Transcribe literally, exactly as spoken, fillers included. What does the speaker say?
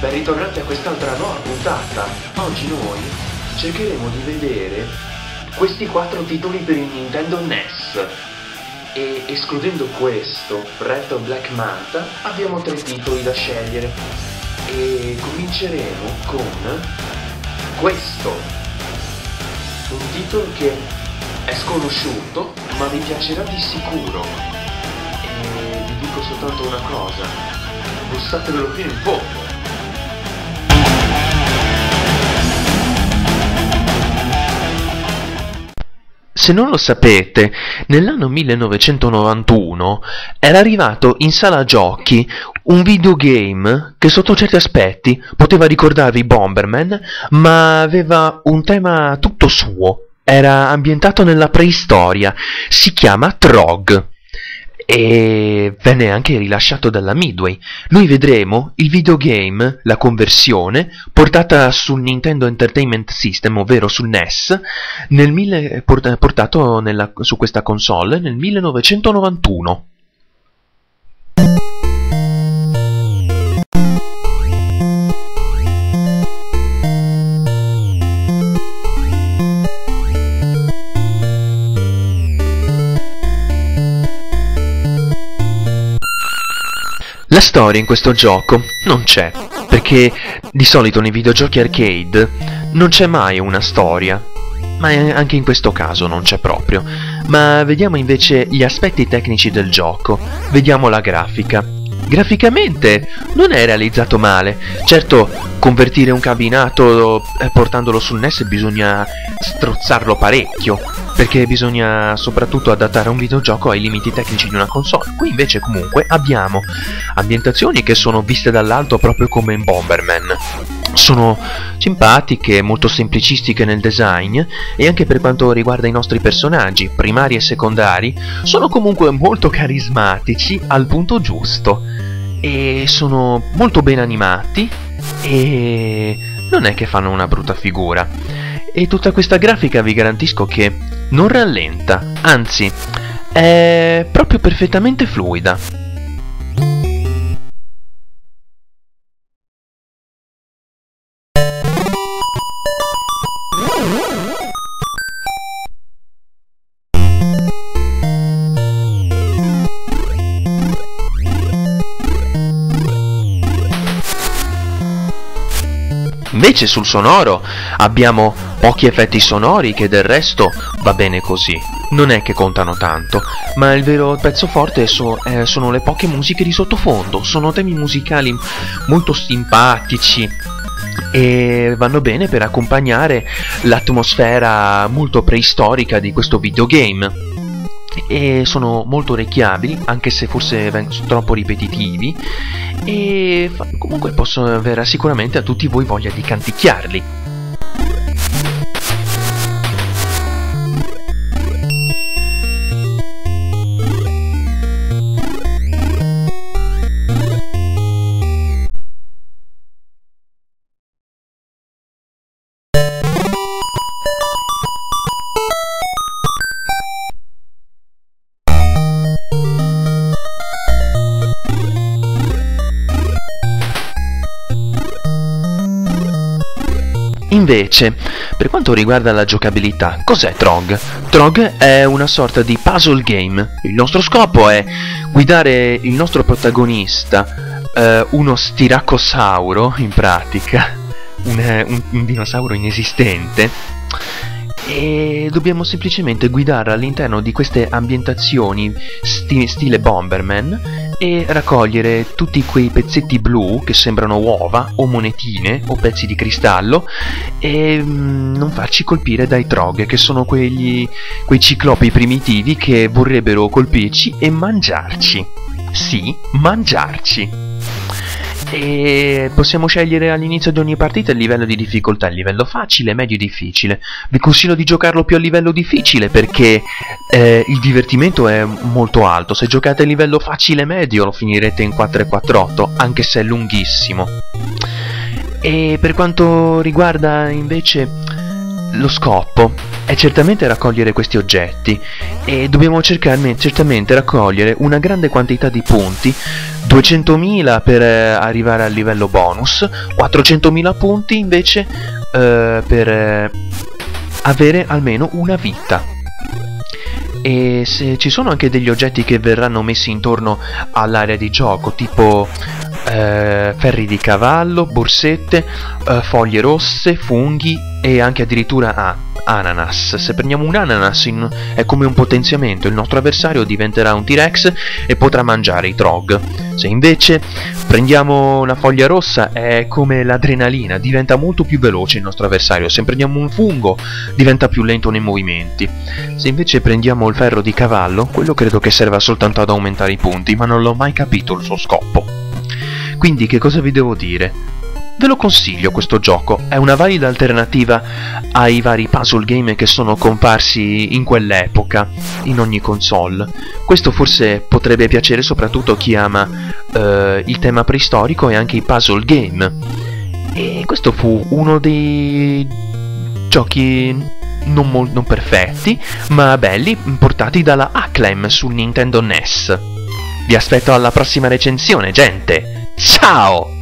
Ben ritornati a quest'altra nuova puntata. Oggi noi cercheremo di vedere questi quattro titoli per il Nintendo N E S. E escludendo questo, Red o Black Manta, abbiamo tre titoli da scegliere. E cominceremo con questo, un titolo che è sconosciuto ma vi piacerà di sicuro. E vi dico soltanto una cosa: bussatevelo fino in fondo. Se non lo sapete, nell'anno millenovecentonovantuno era arrivato in sala giochi un videogame che sotto certi aspetti poteva ricordarvi Bomberman, ma aveva un tema tutto suo. Era ambientato nella preistoria, si chiama Trog. E venne anche rilasciato dalla Midway. Noi vedremo il videogame, la conversione, portata sul Nintendo Entertainment System, ovvero sul N E S, nel mille, port portato nella, su questa console nel millenovecentonovantuno. La storia in questo gioco non c'è, perché di solito nei videogiochi arcade non c'è mai una storia, ma anche in questo caso non c'è proprio. Ma vediamo invece gli aspetti tecnici del gioco, vediamo la grafica. Graficamente non è realizzato male, certo convertire un cabinato portandolo sul N E S bisogna strozzarlo parecchio, perché bisogna soprattutto adattare un videogioco ai limiti tecnici di una console. Qui invece comunque abbiamo ambientazioni che sono viste dall'alto proprio come in Bomberman. Sono simpatiche, molto semplicistiche nel design, e anche per quanto riguarda i nostri personaggi, primari e secondari, sono comunque molto carismatici al punto giusto, e sono molto ben animati, e non è che fanno una brutta figura. E tutta questa grafica vi garantisco che non rallenta, anzi, è proprio perfettamente fluida. Invece sul sonoro abbiamo pochi effetti sonori, che del resto va bene così, non è che contano tanto, ma il vero pezzo forte so, eh, sono le poche musiche di sottofondo. Sono temi musicali molto simpatici e vanno bene per accompagnare l'atmosfera molto preistorica di questo videogame, e sono molto orecchiabili, anche se forse troppo ripetitivi, e comunque posso avere sicuramente a tutti voi voglia di canticchiarli. Invece, per quanto riguarda la giocabilità, cos'è Trog? Trog è una sorta di puzzle game. Il nostro scopo è guidare il nostro protagonista, eh, uno stiracosauro in pratica, un, un, un dinosauro inesistente, e dobbiamo semplicemente guidare all'interno di queste ambientazioni sti stile Bomberman, e raccogliere tutti quei pezzetti blu che sembrano uova o monetine o pezzi di cristallo, e mm, non farci colpire dai Trog, che sono quegli, quei ciclopi primitivi che vorrebbero colpirci e mangiarci. Sì, mangiarci. e possiamo scegliere all'inizio di ogni partita il livello di difficoltà, il livello facile, medio e difficile. Vi consiglio di giocarlo più a livello difficile perché eh, il divertimento è molto alto. Se giocate a livello facile medio lo finirete in quattro e quattro otto, anche se è lunghissimo. E per quanto riguarda invece lo scopo, è certamente raccogliere questi oggetti e dobbiamo cercare certamente raccogliere una grande quantità di punti, duecentomila per arrivare al livello bonus, quattrocentomila punti invece eh, per avere almeno una vita. E se ci sono anche degli oggetti che verranno messi intorno all'area di gioco, tipo eh, ferri di cavallo, borsette, eh, foglie rosse, funghi e anche addirittura ah, ananas. Se prendiamo un ananas in, è come un potenziamento, il nostro avversario diventerà un T-Rex e potrà mangiare i Trog. Se invece prendiamo una foglia rossa è come l'adrenalina, diventa molto più veloce il nostro avversario. Se prendiamo un fungo diventa più lento nei movimenti. Se invece prendiamo il ferro di cavallo, quello credo che serva soltanto ad aumentare i punti, ma non l'ho mai capito il suo scopo. Quindi che cosa vi devo dire? Ve lo consiglio questo gioco, è una valida alternativa ai vari puzzle game che sono comparsi in quell'epoca, in ogni console. Questo forse potrebbe piacere soprattutto a chi ama eh, il tema preistorico e anche i puzzle game. E questo fu uno dei giochi non, non perfetti, ma belli, portati dalla Acclaim sul Nintendo N E S. Vi aspetto alla prossima recensione, gente! Ciao!